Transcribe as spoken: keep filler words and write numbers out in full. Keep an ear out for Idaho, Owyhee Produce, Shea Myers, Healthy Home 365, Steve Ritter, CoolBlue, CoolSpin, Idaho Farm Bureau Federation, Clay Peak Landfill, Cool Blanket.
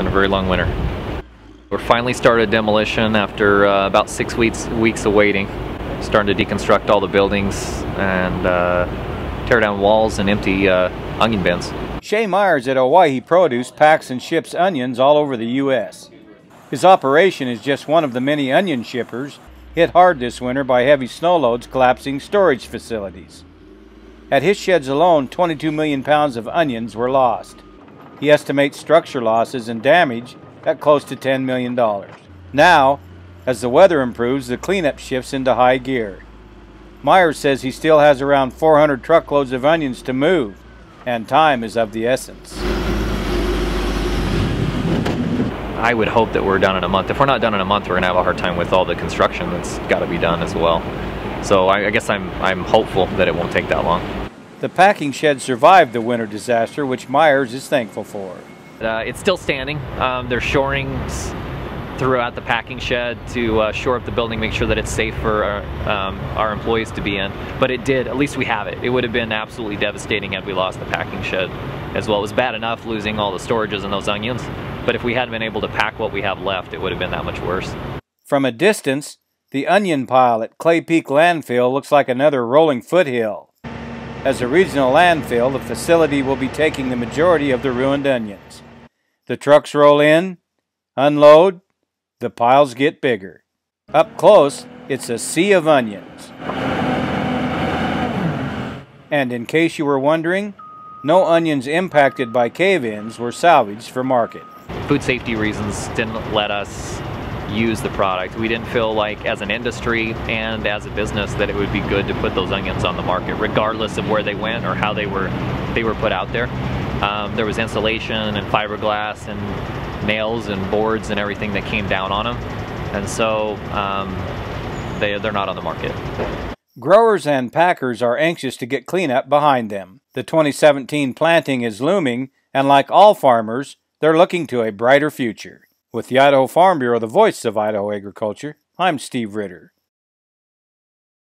been a very long winter. We're finally started demolition after uh, about six weeks weeks of waiting. Starting to deconstruct all the buildings and uh, tear down walls and empty uh, onion bins. Shea Myers at Owyhee Produce packs and ships onions all over the U S His operation is just one of the many onion shippers hit hard this winter by heavy snow loads collapsing storage facilities. At his sheds alone, twenty-two million pounds of onions were lost. He estimates structure losses and damage at close to ten million dollars. Now, as the weather improves, the cleanup shifts into high gear. Myers says he still has around four hundred truckloads of onions to move, and time is of the essence. I would hope that we're done in a month. If we're not done in a month, we're going to have a hard time with all the construction that's got to be done as well. So I, I guess I'm, I'm hopeful that it won't take that long. The packing shed survived the winter disaster, which Myers is thankful for. Uh, it's still standing. Um, they're shoring throughout the packing shed to uh, shore up the building, make sure that it's safe for our, um, our employees to be in. But it did, at least we have it. It would have been absolutely devastating had we lost the packing shed as well. It was bad enough losing all the storages and those onions, but if we hadn't been able to pack what we have left, it would have been that much worse. From a distance, the onion pile at Clay Peak Landfill looks like another rolling foothill. As a regional landfill, the facility will be taking the majority of the ruined onions. The trucks roll in, unload, the piles get bigger. Up close, it's a sea of onions. And in case you were wondering, no onions impacted by cave-ins were salvaged for market. Food safety reasons didn't let us use the product. We didn't feel like, as an industry and as a business, that it would be good to put those onions on the market, regardless of where they went or how they were, they were put out there. Um, there was insulation and fiberglass and nails and boards and everything that came down on them, and so um, they, they're not on the market. Growers and packers are anxious to get cleanup behind them. The twenty seventeen planting is looming, and like all farmers, they're looking to a brighter future. With the Idaho Farm Bureau, the voice of Idaho agriculture, I'm Steve Ritter.